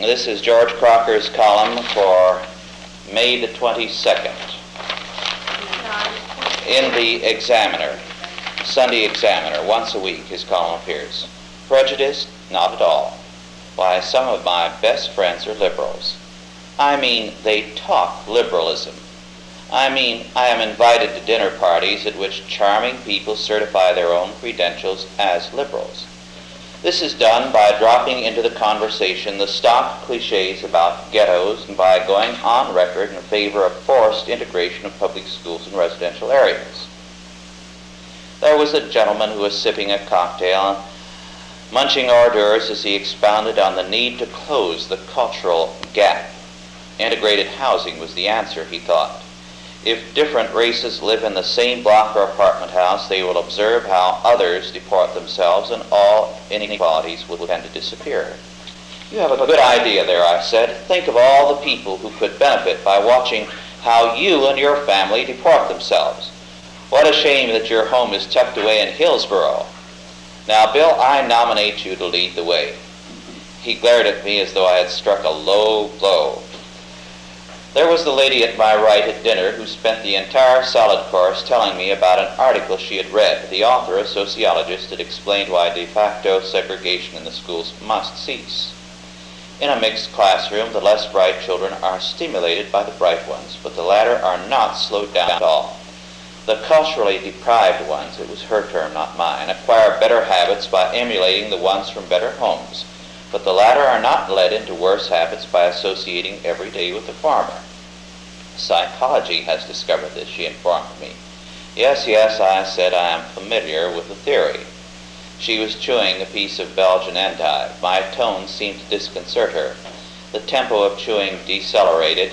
This is George Crocker's column for May the 22nd in the Examiner, Sunday Examiner. Once a week his column appears. Prejudiced? Not at all. Why, some of my best friends are liberals. I mean, they talk liberalism. I mean, I am invited to dinner parties at which charming people certify their own credentials as liberals. This is done by dropping into the conversation the stock cliches about ghettos and by going on record in favor of forced integration of public schools and residential areas. There was a gentleman who was sipping a cocktail, munching hors d'oeuvres as he expounded on the need to close the cultural gap. Integrated housing was the answer, he thought. If different races live in the same block or apartment house, they will observe how others deport themselves, and all inequalities will tend to disappear. You have a good idea there, I said. Think of all the people who could benefit by watching how you and your family deport themselves. What a shame that your home is tucked away in Hillsboro. Now, Bill, I nominate you to lead the way. He glared at me as though I had struck a low blow. There was the lady at my right at dinner who spent the entire salad course telling me about an article she had read. The author, a sociologist, had explained why de facto segregation in the schools must cease. In a mixed classroom, the less bright children are stimulated by the bright ones, but the latter are not slowed down at all. The culturally deprived ones, it was her term, not mine, acquire better habits by emulating the ones from better homes, but the latter are not led into worse habits by associating every day with the former. Psychology has discovered this, she informed me. Yes, yes, I said, I am familiar with the theory. She was chewing a piece of Belgian endive. My tone seemed to disconcert her. The tempo of chewing decelerated,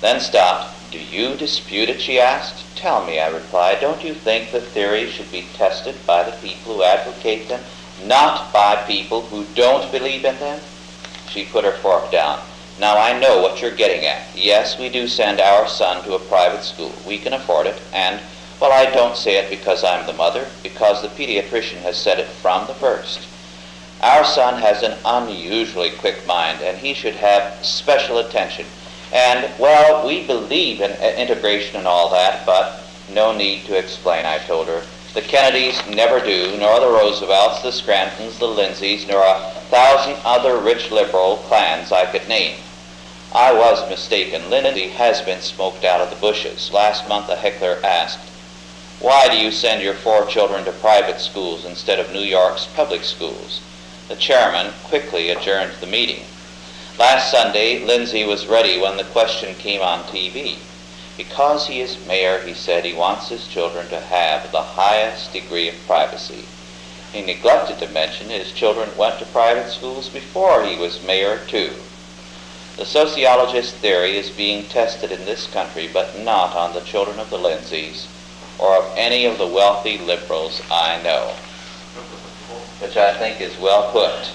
then stopped. Do you dispute it, she asked. Tell me, I replied, don't you think that theories should be tested by the people who advocate them, not by people who don't believe in them? She put her fork down. Now I know what you're getting at. Yes, we do send our son to a private school. We can afford it, and, well, I don't say it because I'm the mother, because the pediatrician has said it from the first. Our son has an unusually quick mind, and he should have special attention. And, well, we believe in integration and all that, but no need to explain, I told her. The Kennedys never do, nor the Roosevelts, the Scrantons, the Lindsays, nor 1,000 other rich liberal clans I could name. I was mistaken. Lindsay has been smoked out of the bushes. Last month a heckler asked, why do you send your 4 children to private schools instead of New York's public schools? The chairman quickly adjourned the meeting. Last Sunday, Lindsay was ready when the question came on TV. Because he is mayor, he said, he wants his children to have the highest degree of privacy. He neglected to mention his children went to private schools before he was mayor, too. The sociologist's theory is being tested in this country, but not on the children of the Lindsays or of any of the wealthy liberals I know, which I think is well put.